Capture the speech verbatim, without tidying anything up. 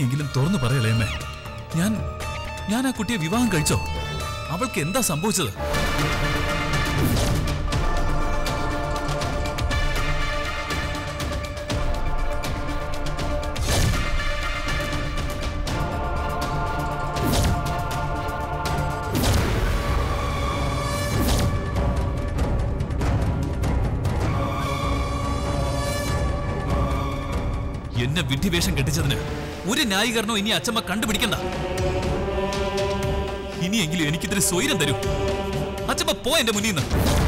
നീയെങ്കിലും തുറന്നു പറയലേമേ, ഞാൻ ഞാൻ ആ കുട്ടിയെ വിവാഹം കഴിച്ചോ? അവൾക്ക് എന്താ സംഭവിച്ചത്? എന്നെ വിഡ്ഢിവേഷം കെട്ടിച്ചതിന് ഒരു ന്യായീകരണവും ഇനി അച്ചമ്മ കണ്ടുപിടിക്കണ്ട. ഇനിയെങ്കിലും എനിക്കിതിന് സ്വൈരം തരൂ. അച്ചമ്മ പോ എന്റെ മുന്നിൽ നിന്ന്.